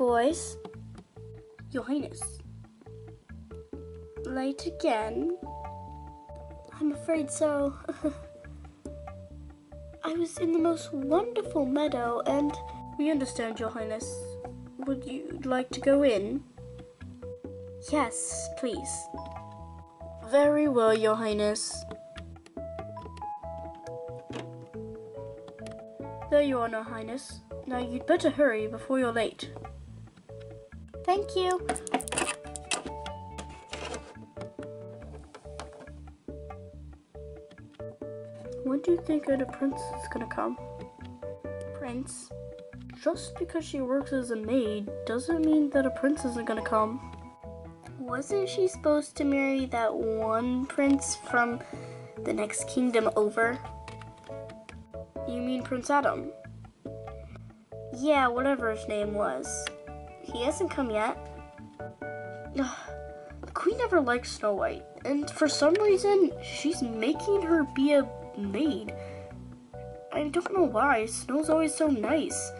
boys. Your Highness. Late again? I'm afraid so. I was in the most wonderful meadow and... We understand, Your Highness. Would you like to go in? Yes, please. Very well, Your Highness. There you are, Your Highness. Now you'd better hurry before you're late. Thank you. When do you think the prince is gonna come? Prince? Just because she works as a maid doesn't mean that a prince isn't gonna come. Wasn't she supposed to marry that one prince from the next kingdom over? You mean Prince Adam? Yeah, whatever his name was. He hasn't come yet. The queen never liked Snow White, and for some reason, she's making her be a maid. I don't know why. Snow's always so nice.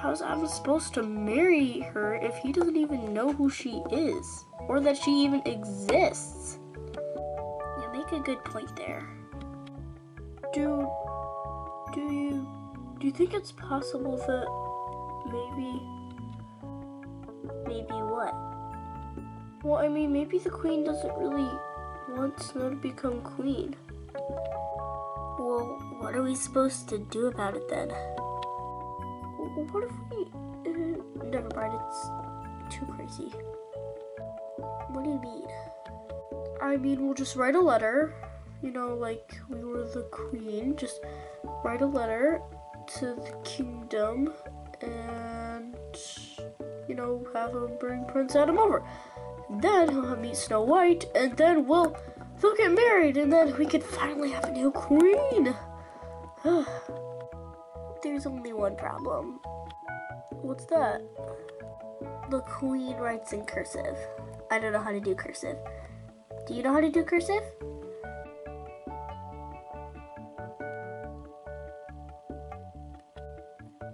How's Adam supposed to marry her if he doesn't even know who she is, or that she even exists? You make a good point there. Do you think it's possible that maybe what? Well, I mean, maybe the queen doesn't really want Snow to become queen. Well, what are we supposed to do about it then? What if we... never mind, it's too crazy. What do you mean? I mean, we'll just write a letter, you know, like we were the queen. Just write a letter to the kingdom and, you know, have him bring Prince Adam over. Then he'll meet Snow White, and then they'll get married, and then we can finally have a new queen. There's only one problem. What's that? The queen writes in cursive. I don't know how to do cursive. Do you know how to do cursive?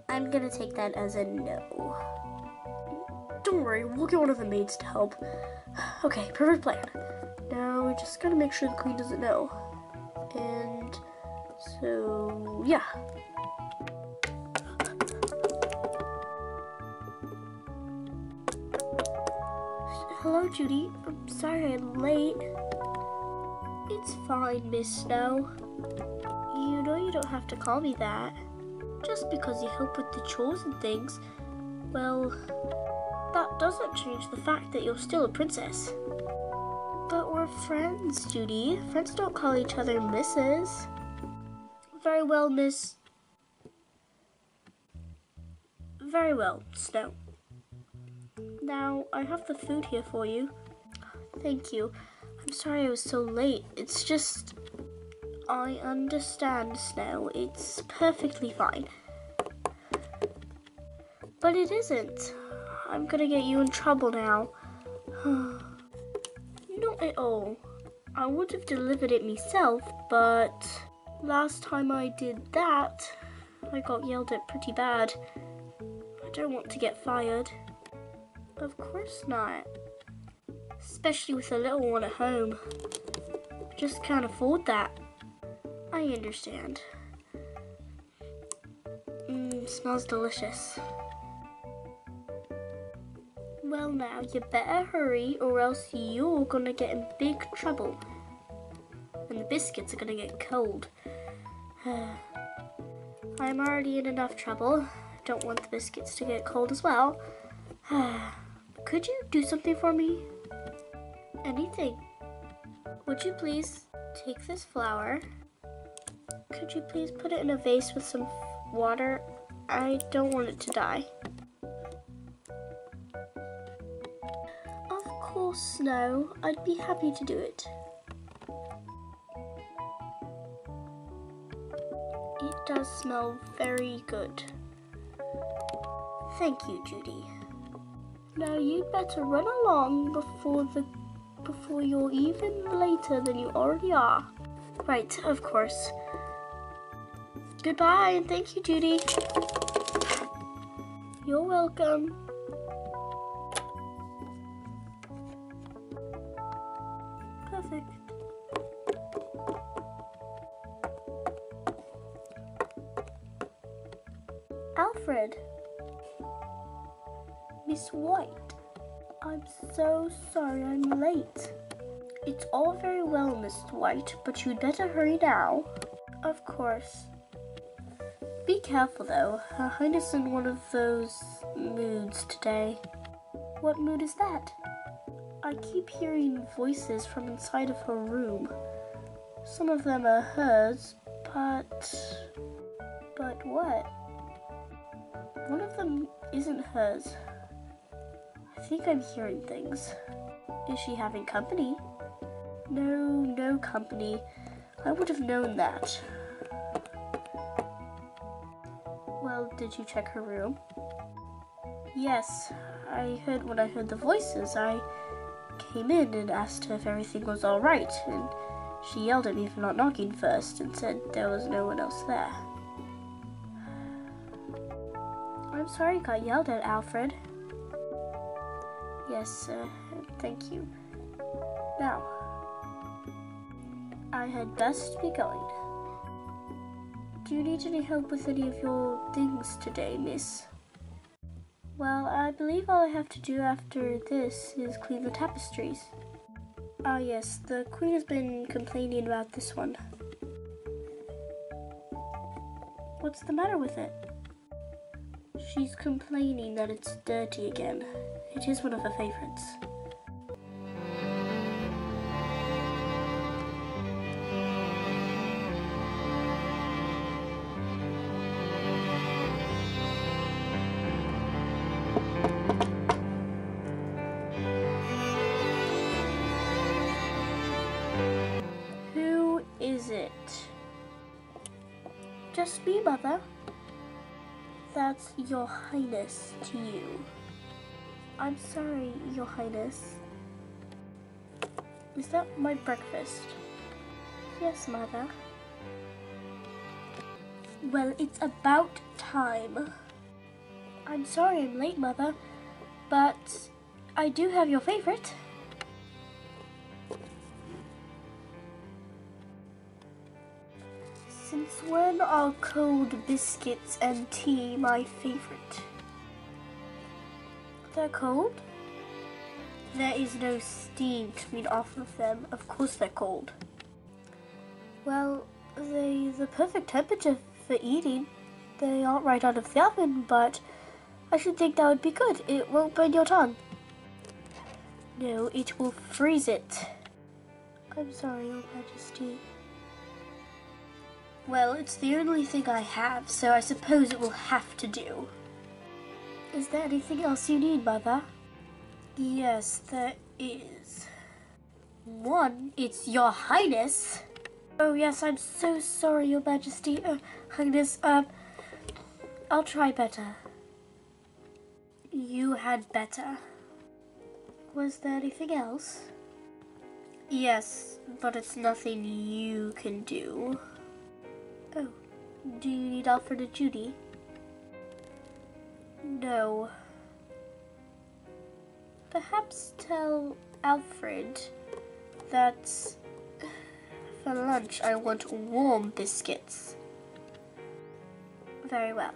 I'm gonna take that as a no. Don't worry, we'll get one of the maids to help. Okay, perfect plan. Now we just gotta make sure the queen doesn't know. And so, yeah. Hello, Judy. I'm sorry I'm late. It's fine, Miss Snow. You know you don't have to call me that. Just because you help with the chores and things, well, that doesn't change the fact that you're still a princess. But we're friends, Judy. Friends don't call each other Mrs. Very well, Miss... Very well, Snow. Now, I have the food here for you. Thank you. I'm sorry I was so late. It's just... I understand, Snow. It's perfectly fine. But it isn't. I'm gonna get you in trouble now. Not at all. I would have delivered it myself, but... Last time I did that, I got yelled at pretty bad. I don't want to get fired. Of course not. Especially with a little one at home. Just can't afford that. I understand. Smells delicious. Well now, you better hurry or else you're gonna get in big trouble. And the biscuits are gonna get cold. I'm already in enough trouble. Don't want the biscuits to get cold as well. Could you do something for me? Anything. Would you please take this flower? Could you please put it in a vase with some water? I don't want it to die. Of course, Snow. I'd be happy to do it. It does smell very good. Thank you, Judy. Now you'd better run along before you're even later than you already are. Right, of course. Goodbye, and thank you, Judy. You're welcome. perfect. Alfred. Miss White, I'm so sorry I'm late. It's all very well, Miss White, but you'd better hurry now. Of course. Be careful, though. Her Highness in one of those moods today. What mood is that? I keep hearing voices from inside of her room. Some of them are hers, but what? One of them isn't hers. I think I'm hearing things. Is she having company? No, no company. I would have known that. Well, did you check her room? Yes, I heard when I heard the voices. I came in and asked her if everything was all right, and she yelled at me for not knocking first and said there was no one else there. I'm sorry you got yelled at, Alfred. Yes, thank you. Now, I had best be going. Do you need any help with any of your things today, miss? Well, I believe all I have to do after this is clean the tapestries. Ah, yes, the Queen has been complaining about this one. What's the matter with it? She's complaining that it's dirty again. It is one of her favorites. Who is it? Just me, Mother. That's Your Highness to you. I'm sorry, Your Highness. Is that my breakfast? Yes, Mother. Well, it's about time. I'm sorry I'm late, Mother, but I do have your favorite. Since when are cold biscuits and tea my favorite? They're cold? There is no steam coming off of them. Of course they're cold. Well, they're the perfect temperature for eating. They aren't right out of the oven, but I should think that would be good. It won't burn your tongue. No, it will freeze it. I'm sorry, Your Majesty. Well, it's the only thing I have, so I suppose it will have to do. Is there anything else you need, Mother? Yes, there is. One, it's Your Highness. Oh yes, I'm so sorry, Your Majesty. Highness, I'll try better. You had better. Was there anything else? Yes, but it's nothing you can do. Oh, do you need Alfred and Judy? No. Perhaps tell Alfred that for lunch I want warm biscuits. Very well.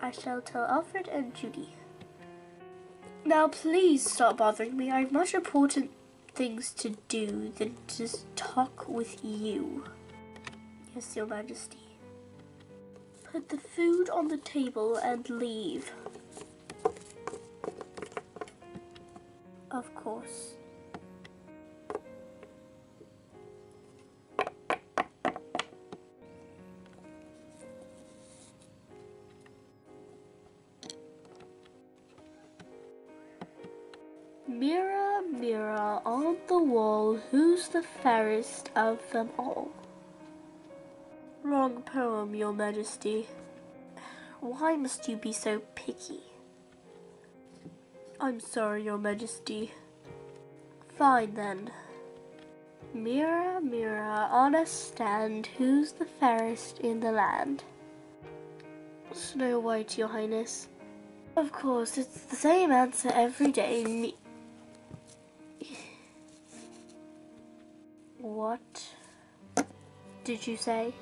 I shall tell Alfred and Judy. Now please stop bothering me. I have much important things to do than just talk with you. Yes, Your Majesty. Put the food on the table and leave. Of course. Mirror, mirror on the wall, who's the fairest of them all? Wrong poem, Your Majesty. Why must you be so picky? I'm sorry, Your Majesty. Fine then. Mirror, mirror on a stand, who's the fairest in the land? Snow White, Your Highness. Of course, it's the same answer every day. What did you say?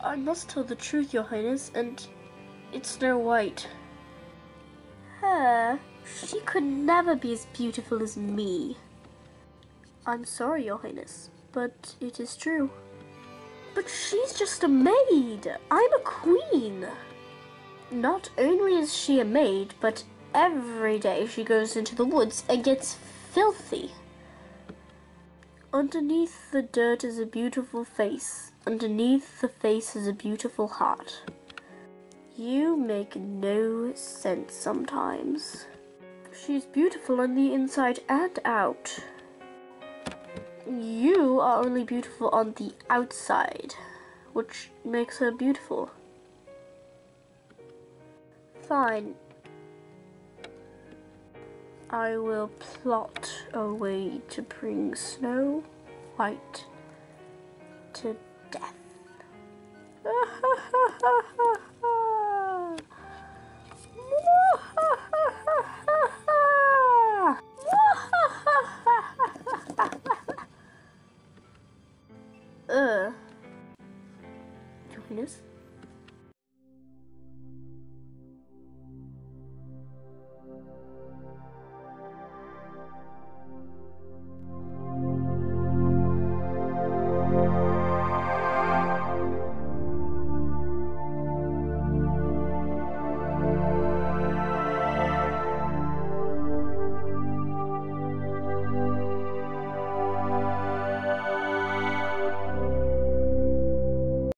I must tell the truth, Your Highness, and it's Snow White. Her? She could never be as beautiful as me. I'm sorry, Your Highness, but it is true. But she's just a maid. I'm a queen. Not only is she a maid, but every day she goes into the woods and gets filthy. Underneath the dirt is a beautiful face. Underneath the face is a beautiful heart. You make no sense sometimes. She's beautiful on the inside and out. You are only beautiful on the outside, which makes her beautiful. Fine. I will plot a way to bring Snow White to death.